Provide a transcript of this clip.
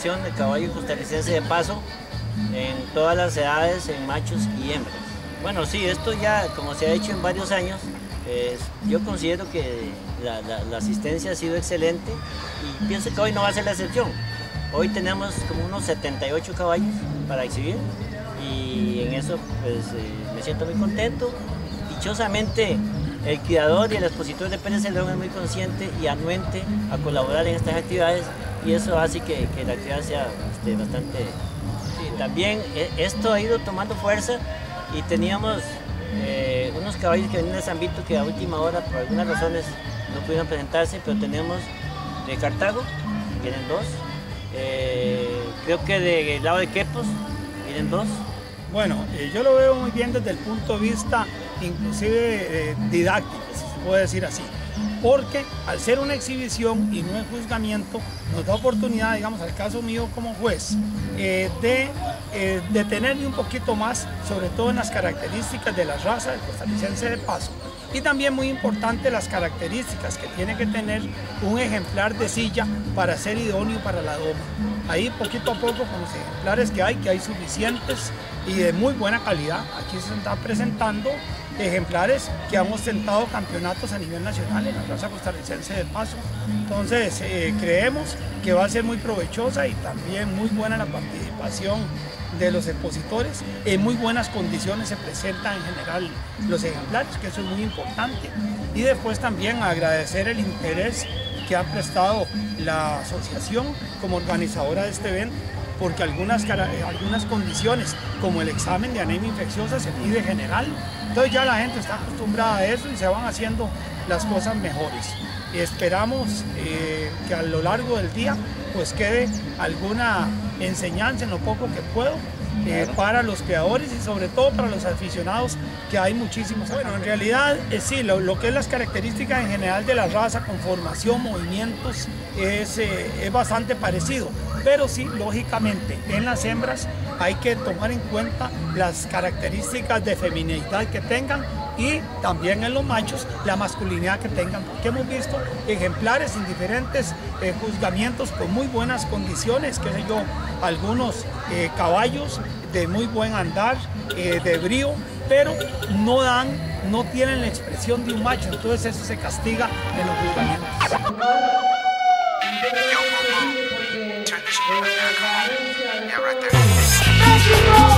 exhibición de caballo costarricense de paso en todas las edades, en machos y hembras. Bueno, sí, esto ya como se ha hecho en varios años, yo considero que la asistencia ha sido excelente y pienso que hoy no va a ser la excepción. Hoy tenemos como unos 78 caballos para exhibir y en eso pues, me siento muy contento. Dichosamente, el criador y el expositor de Pérez de León es muy consciente y anuente a colaborar en estas actividades y eso hace que la actividad sea bastante... Sí, también esto ha ido tomando fuerza y teníamos unos caballos que venían de San Vito que a última hora por algunas razones no pudieron presentarse, pero tenemos de Cartago, vienen dos, creo que del lado de Quepos, vienen dos. Bueno, yo lo veo muy bien desde el punto de vista inclusive didáctico, si se puede decir así, porque al ser una exhibición y no es juzgamiento, nos da oportunidad, digamos, al caso mío como juez, de detenerme un poquito más, sobre todo en las características de la raza del costarricense de paso. Y también muy importante las características que tiene que tener un ejemplar de silla para ser idóneo para la doma. Ahí poquito a poco con los ejemplares que hay suficientes y de muy buena calidad. Aquí se están presentando ejemplares que han ostentado campeonatos a nivel nacional en la raza costarricense de paso. Entonces creemos que va a ser muy provechosa y también muy buena la participación de los expositores. En muy buenas condiciones se presentan en general los ejemplares, que eso es muy importante. Y después también agradecer el interés que ha prestado la asociación como organizadora de este evento, porque algunas condiciones, como el examen de anemia infecciosa, se pide general. Entonces ya la gente está acostumbrada a eso y se van haciendo las cosas mejores. Esperamos que a lo largo del día pues quede alguna enseñanza en lo poco que puedo para los creadores y sobre todo para los aficionados, que hay muchísimos. Bueno, en realidad sí, lo que es las características en general de la raza, conformación, movimientos, es bastante parecido. Pero sí, lógicamente, en las hembras hay que tomar en cuenta las características de femineidad que tengan y también en los machos la masculinidad que tengan, porque hemos visto ejemplares en diferentes juzgamientos con muy buenas condiciones, qué sé yo, algunos caballos de muy buen andar, de brío, pero no tienen la expresión de un macho, entonces eso se castiga en los juzgamientos. Turn this around. Yeah, right there.